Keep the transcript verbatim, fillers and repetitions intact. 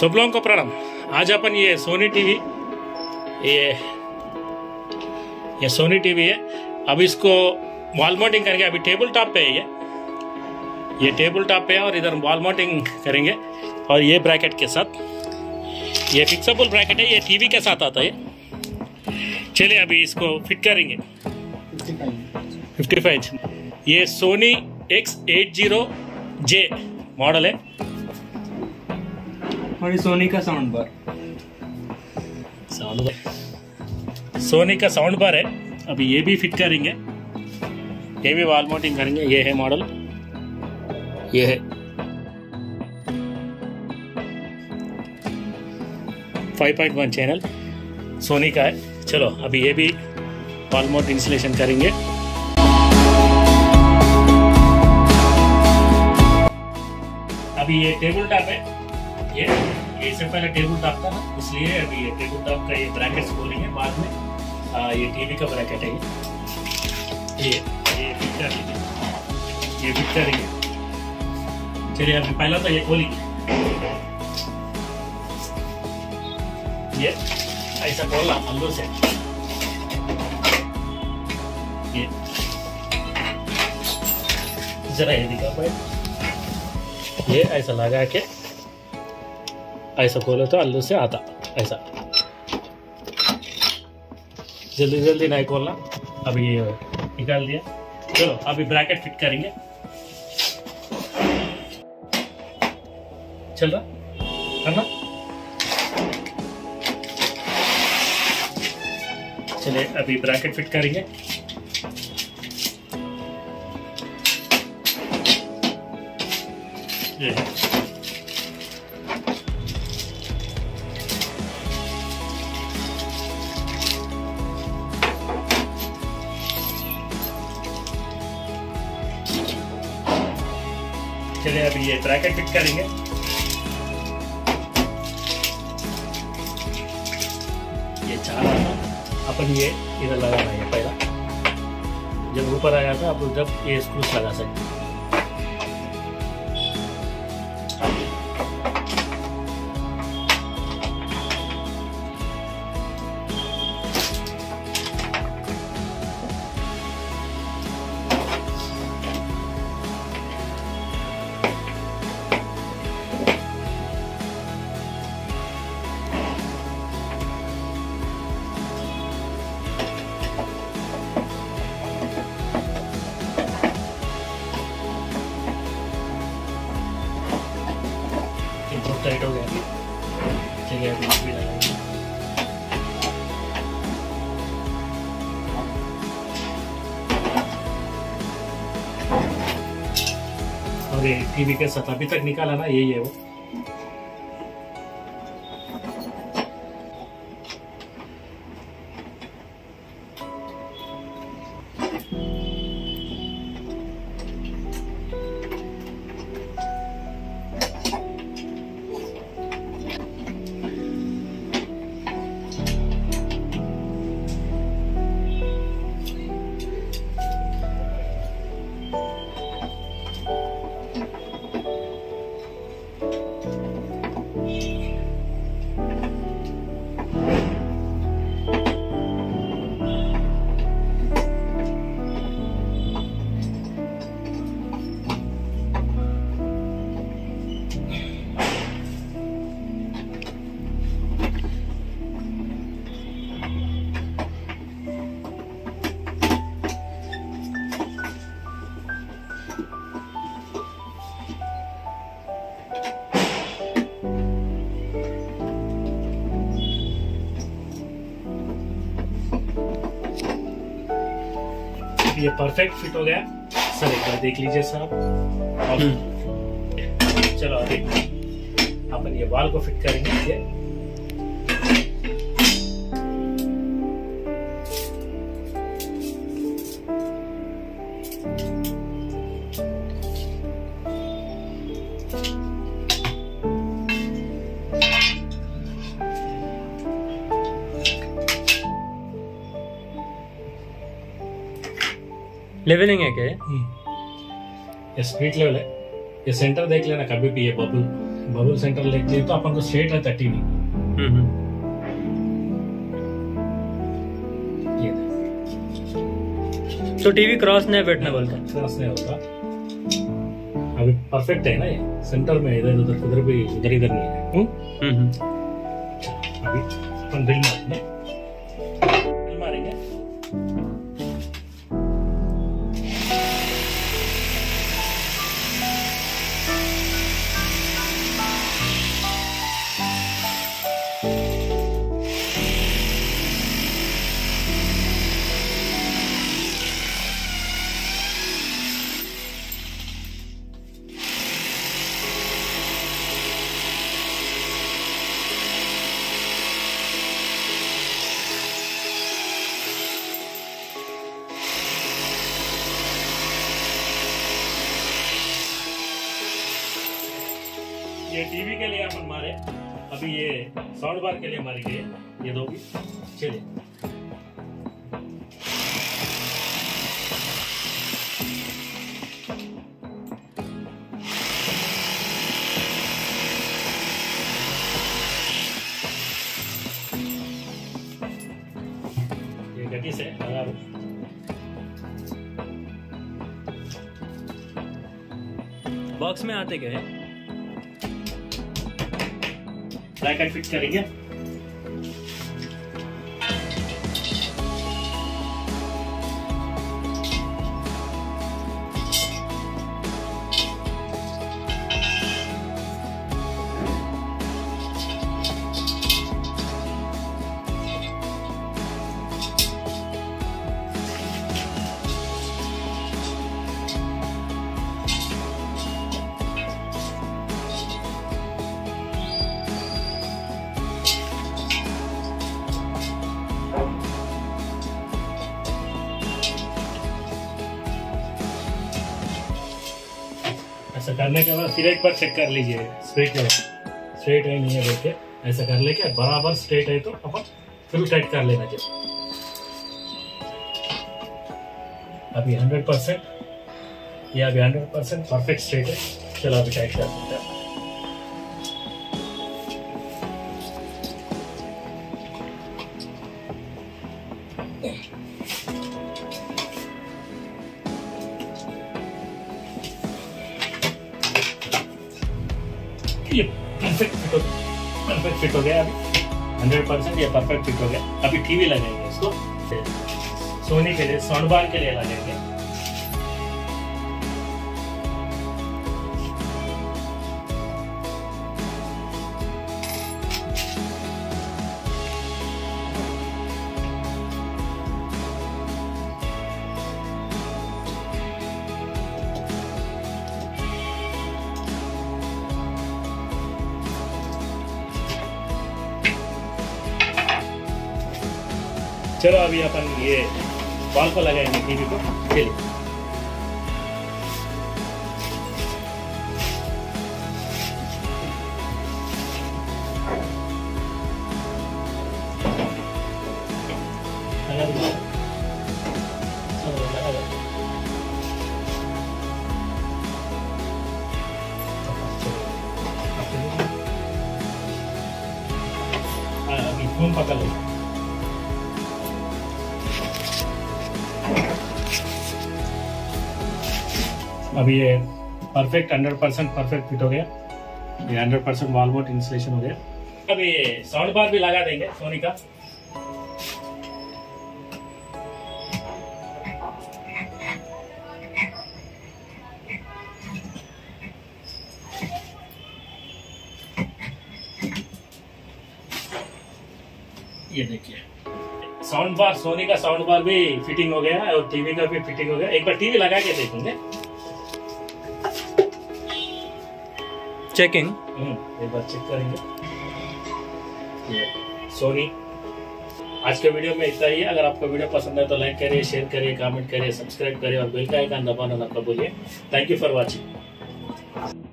सब लोगों को प्रणाम। आज अपन ये सोनी टीवी ये ये सोनी टीवी है। अब इसको वॉल माउंटिंग करके अभी टेबल टॉप पे है, ये ये टेबल टॉप पे है और इधर वॉल माउंटिंग करेंगे। और ये ब्रैकेट के साथ, ये फिक्सेबल ब्रैकेट है, ये टीवी के साथ आता है। चलिए अभी इसको फिट करेंगे। फिफ्टी फाइव इंच ये Sony X eight zero J model है और ये सोनी का sound bar sound bar Sony का साउंड बार है। अभी ये भी फिट करेंगे, ये भी वॉल माउंटिंग करेंगे। ये है मॉडल, ये है five point one channel Sony का है। चलो अभी ये भी वॉल माउंट इंस्टॉलेशन करेंगे। अभी ये टेबल टॉप है, ये ये से पहले टेबल टॉप था ना, इसलिए अभी ये टेबल टॉप का ये ब्रैकेट्स खोलेंगे बाद में। आ, ये टीवी का ब्रैकेट है, ये ये पिक्चर ये पिक्चर है। चलिए अभी पहला तो ये खोलेंगे, ये ऐसा खोलना अंदर से। ये जरा ये दिखा पाए, ये ऐसा लगा के ऐसा खोलो तो अंदर से आता। ऐसा जल्दी जल्दी नहीं खोलना। अभी ये निकाल दिया। चलो अभी ब्रैकेट फिट करेंगे। चल रहा करना। चलिए अभी ब्रैकेट फिट करेंगे। ये चलिए अभी ये ब्रैकेट फिट करेंगे। ये चारा अपन ये इधर लगा रहे हैं। पहला जब ऊपर आया था, अब जब ये स्क्रूस लगा सकते हैं। टाइट हो गया है, ठीक है। मास्क भी लगाएंगे। और ये टीवी के साथ अभी तक निकाला ना, यही है वो। ये परफेक्ट फिट हो गया सर, एक बार देख लीजिए सर आप। चलो अभी अपन ये वाल को फिट करेंगे। ये लेवलिंग है क्या? ये स्प्लिट लेवल है। ये सेंटर देख लेना कभी भी, ये बबल मरून सेंटर लेक जे तो अपन को सेट है थर्टी में। ये तो टीवी क्रॉस नहीं बैठने वाला, क्रॉस नहीं होता। अभी परफेक्ट है ना, ये सेंटर में इधर उधर उधर भी इधर इधर नहीं है। हम्म अभी अपन बिल मारेंगे, बिल मारेंगे ये टीवी के लिए अपन मारे, अभी ये साउंड बार के लिए मारेंगे। ये दो भी चलिए बॉक्स में आते गए ब्लैकआउट फिट करेंगे। ऐसा करने के बाद फिर एक बार चेक कर लीजिए, स्ट्रेट है स्ट्रेट है नहीं है देख के ऐसा कर लेके बराबर स्ट्रेट है तो अपन फिर टाइट कर लेना चाहिए। अभी हंड्रेड परसेंट या अभी हंड्रेड परसेंट परफेक्ट स्ट्रेट है। चलो अभी टाइट कर सकते हैं। ये परफेक्ट फिट हो गया, परफेक्ट फिट हो गया अभी हंड्रेड परसेंट ये परफेक्ट फिट हो गया। अभी टीवी लगाएंगे इसको, सोनी के लिए साउंड बार के लिए लगाएंगे। चलो अभी अपन ये बॉल को लगाएंगे टीवी को। चलिए अभी फोन पकड़ लो। अभी ये perfect hundred percent perfect fit हो गया, ये hundred percent wall board installation हो गया। अभी साउंड बार भी लगा देंगे सोनी का। ये देखिए साउंड बार, सोनी का साउंड बार भी फिटिंग हो गया और टीवी का भी फिटिंग हो गया। एक बार टीवी लगा के देखेंगे, चेकिंग एक बार चेक करेंगे। ये सोनी, आज के वीडियो में इतना ही है। अगर आपको वीडियो पसंद है तो लाइक करिए, शेयर करिए, कमेंट करिए, सब्सक्राइब करिए और बेल का आइकन दबाना ना भूलिए। Thank you for watching.